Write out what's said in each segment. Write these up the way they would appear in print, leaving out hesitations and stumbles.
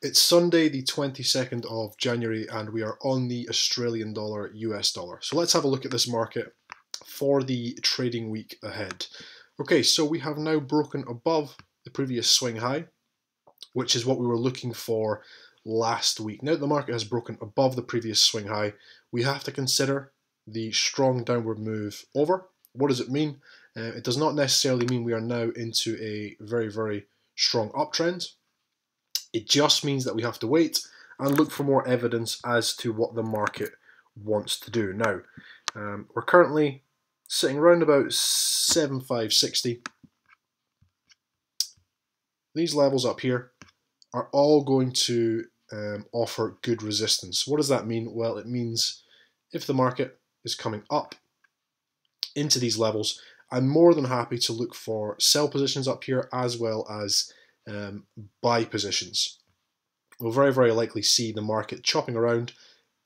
It's Sunday the 22nd of January and we are on the Australian dollar US dollar. So let's have a look at this market for the trading week ahead. Okay, so we have now broken above the previous swing high, which is what we were looking for last week. Now that the market has broken above the previous swing high, we have to consider the strong downward move over. What does it mean? It does not necessarily mean we are now into a very, very strong uptrend. It just means that we have to wait and look for more evidence as to what the market wants to do. Now, we're currently sitting around about 7,560. These levels up here are all going to offer good resistance. What does that mean? Well, it means if the market is coming up into these levels, I'm more than happy to look for sell positions up here as well as buy positions. We'll very, very likely see the market chopping around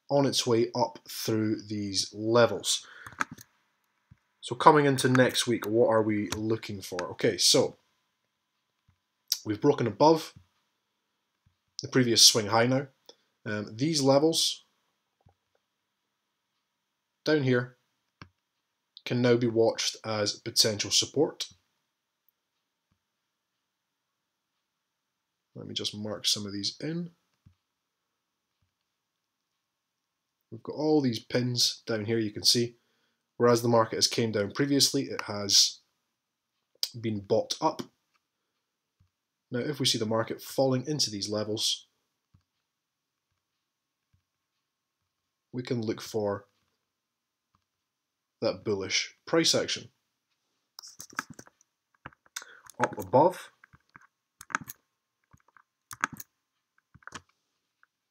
on its way up through these levels. So coming into next week, what are we looking for? Okay, so we've broken above the previous swing high now. These levels down here can now be watched as potential support. Let me just mark some of these in. We've got all these pins down here, you can see. Whereas the market has came down previously, it has been bought up. Now if we see the market falling into these levels, we can look for that bullish price action. Up above,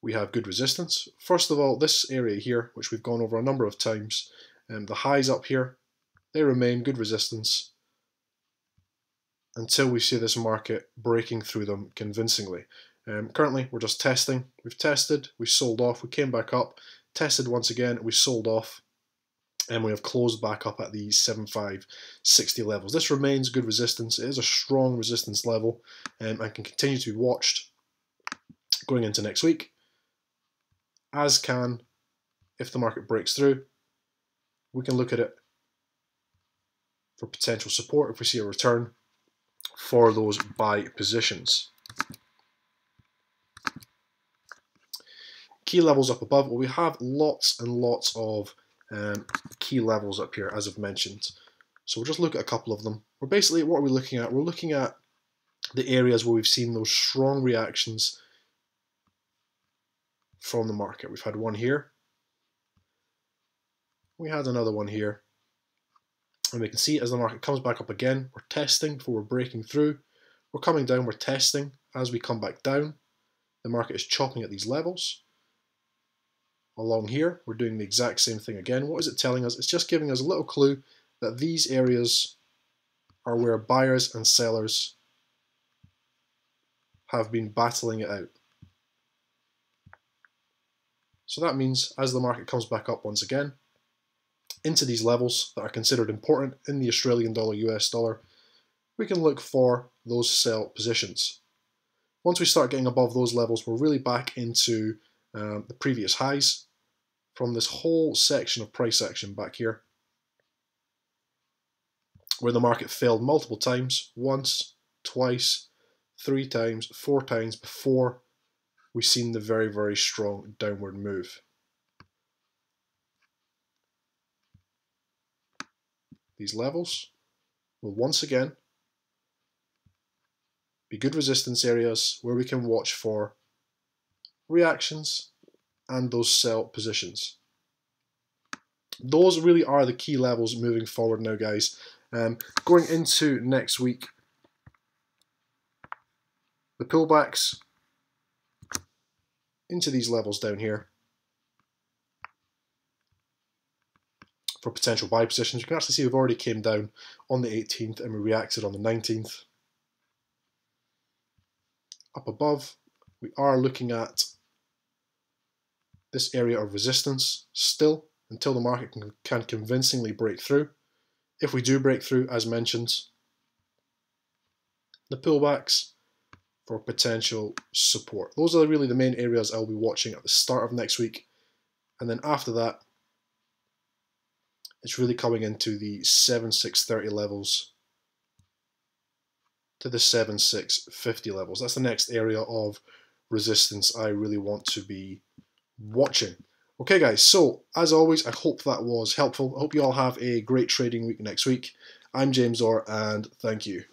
we have good resistance. First of all, this area here, which we've gone over a number of times, the highs up here, they remain good resistance until we see this market breaking through them convincingly. Currently, we're just testing. We've tested, we sold off, we came back up, tested once again, we sold off, and we have closed back up at the 7560 levels. This remains good resistance. It is a strong resistance level and can continue to be watched going into next week. As can, if the market breaks through, we can look at it for potential support if we see a return for those buy positions. Key levels up above. Well, we have lots and lots of key levels up here, as I've mentioned. So we'll just look at a couple of them. We're basically, what are we looking at? We're looking at the areas where we've seen those strong reactions from the market. We've had one here, we had another one here, and we can see as the market comes back up again, we're testing before we're breaking through, we're coming down, we're testing. As we come back down, the market is chopping at these levels. Along here, we're doing the exact same thing again. What is it telling us? It's just giving us a little clue that these areas are where buyers and sellers have been battling it out. So that means as the market comes back up once again into these levels that are considered important in the Australian dollar, US dollar, we can look for those sell positions. Once we start getting above those levels, we're really back into the previous highs from this whole section of price action back here, where the market failed multiple times, once, twice, three times, four times before we've seen the very, very strong downward move. These levels will once again be good resistance areas where we can watch for reactions and those sell positions. Those really are the key levels moving forward now, guys. Going into next week, the pullbacks into these levels down here for potential buy positions. You can actually see we've already came down on the 18th and we reacted on the 19th. Up above, we are looking at this area of resistance still until the market can convincingly break through. If we do break through, as mentioned, the pullbacks for potential support. Those are really the main areas I'll be watching at the start of next week, and then after that it's really coming into the 7630 levels to the 7650 levels. That's the next area of resistance I really want to be watching. Okay guys, so as always, I hope that was helpful. I hope you all have a great trading week next week. I'm James Orr, and thank you.